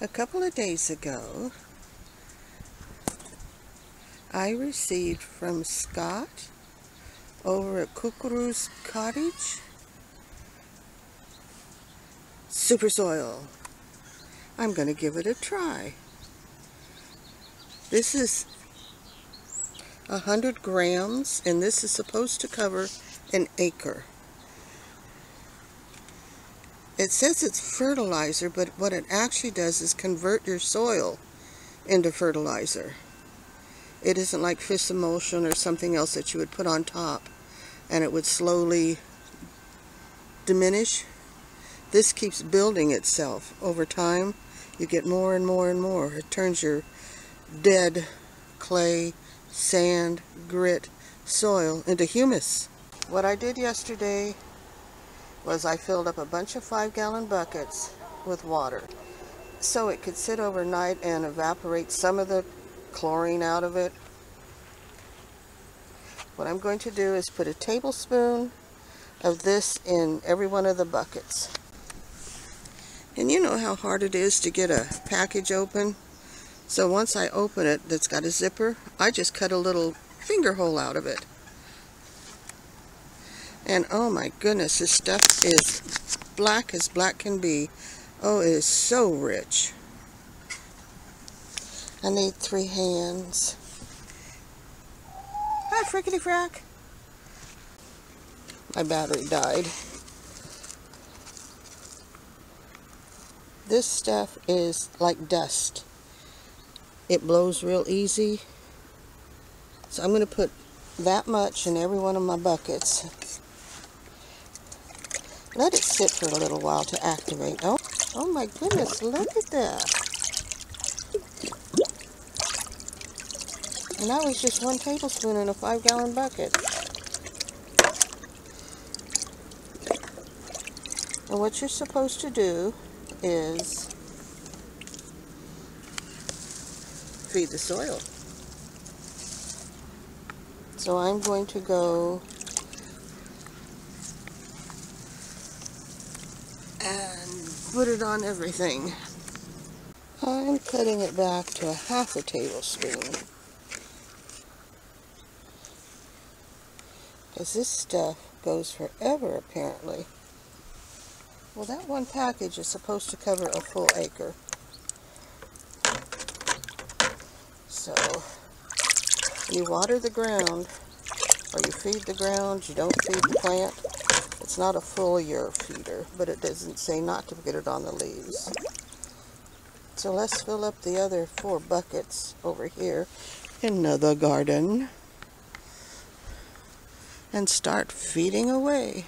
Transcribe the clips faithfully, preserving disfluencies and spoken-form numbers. a couple of days ago, I received from Scott over at Kukuru's Cottage super soil. I'm going to give it a try. This is one hundred grams, and this is supposed to cover an acre. It says it's fertilizer, but what it actually does is convert your soil into fertilizer. It isn't like fish emulsion or something else that you would put on top and it would slowly diminish. This keeps building itself over time. You get more and more and more. It turns your dead clay, sand, grit, soil into humus. What I did yesterday was I filled up a bunch of five gallon buckets with water so it could sit overnight and evaporate some of the chlorine out of it. What I'm going to do is put a tablespoon of this in every one of the buckets. And you know how hard it is to get a package open. So once I open it, that's got a zipper, I just cut a little finger hole out of it. And oh my goodness, this stuff is black as black can be. Oh, it is so rich. I need three hands. Hi, frickety frack. My battery died. This stuff is like dust. It blows real easy. So I'm going to put that much in every one of my buckets. Let it sit for a little while to activate. Oh, oh my goodness, look at that. And that was just one tablespoon in a five gallon bucket. And what you're supposed to do is feed the soil. So I'm going to go and put it on everything. I'm cutting it back to a half a tablespoon. Because this stuff goes forever, apparently. Well, that one package is supposed to cover a full acre. So, you water the ground, or you feed the ground, you don't feed the plant. It's not a full year feeder, but it doesn't say not to get it on the leaves. So let's fill up the other four buckets over here in the garden. And start feeding away.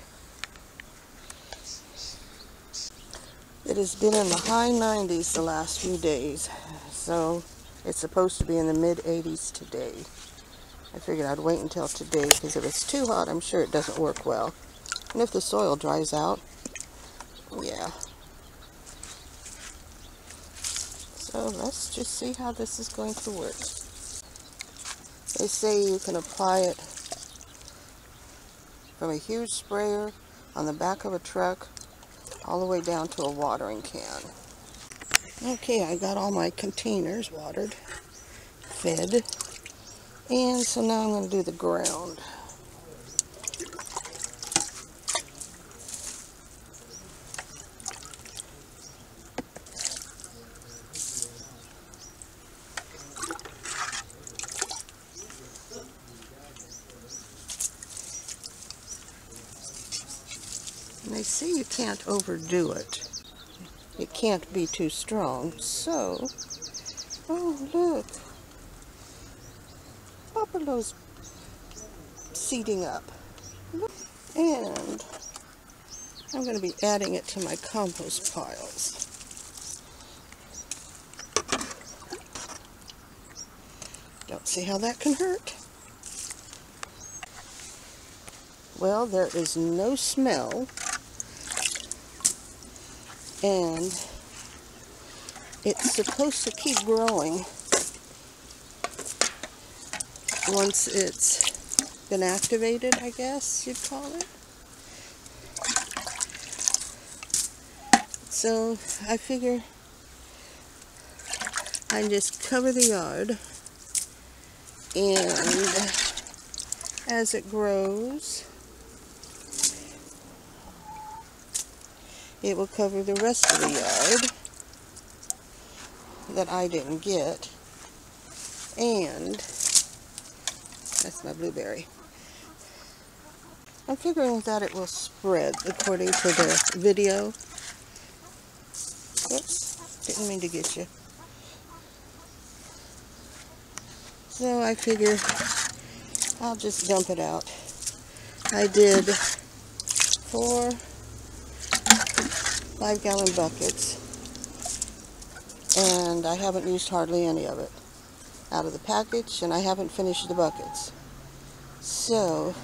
It has been in the high nineties the last few days, so it's supposed to be in the mid eighties today. I figured I'd wait until today because if it's too hot, I'm sure it doesn't work well. And if the soil dries out, yeah. So let's just see how this is going to work. They say you can apply it from a huge sprayer on the back of a truck all the way down to a watering can. Okay, I got all my containers watered, fed, and so now I'm going to do the ground. And they say you can't overdo it. It can't be too strong, so... Oh, look! Popolo's seeding up. And I'm going to be adding it to my compost piles. Don't see how that can hurt. Well, there is no smell. And it's supposed to keep growing once it's been activated, I guess you'd call it. So I figure I just cover the yard, and as it grows, it will cover the rest of the yard that I didn't get. And that's my blueberry. I'm figuring that it will spread according to the video. Oops, didn't mean to get you. So I figure I'll just dump it out. I did four five gallon buckets, and I haven't used hardly any of it out of the package, and I haven't finished the buckets. So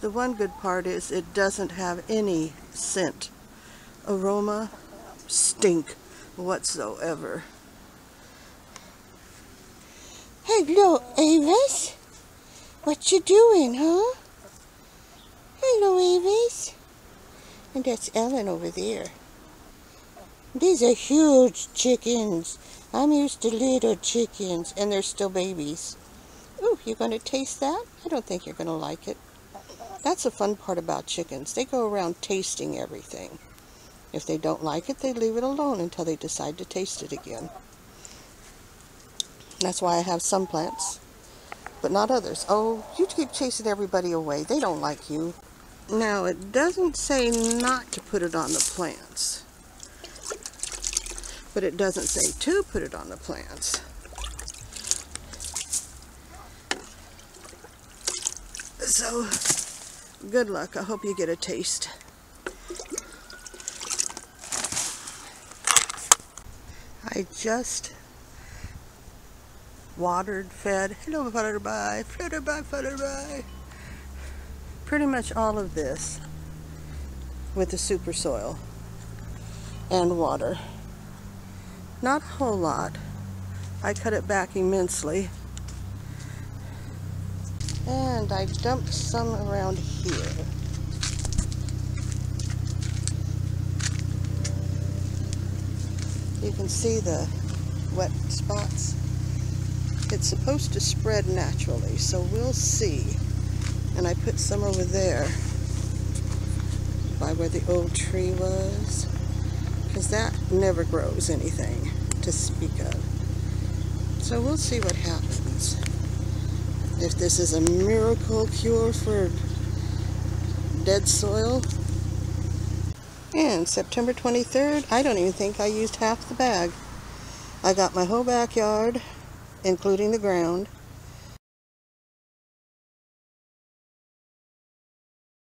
the one good part is it doesn't have any scent, aroma, stink whatsoever. Hello, Avis. What you doing, huh? Hello, Avis. And that's Ellen over there. These are huge chickens. I'm used to little chickens, and they're still babies. Ooh, you gonna taste that? I don't think you're gonna like it. That's the fun part about chickens. They go around tasting everything. If they don't like it, they leave it alone until they decide to taste it again. That's why I have some plants, but not others. Oh, you keep chasing everybody away. They don't like you. Now, it doesn't say not to put it on the plants, but it doesn't say to put it on the plants. So, good luck. I hope you get a taste. I just watered, fed. Hello, Flutterby, Flutterby, Flutterby. Pretty much all of this with the super soil and water. Not a whole lot. I cut it back immensely. And I dumped some around here. You can see the wet spots. It's supposed to spread naturally, so we'll see. And I put some over there by where the old tree was, because that never grows anything to speak of. So we'll see what happens. If this is a miracle cure for dead soil. And September twenty-third, I don't even think I used half the bag. I got my whole backyard, including the ground,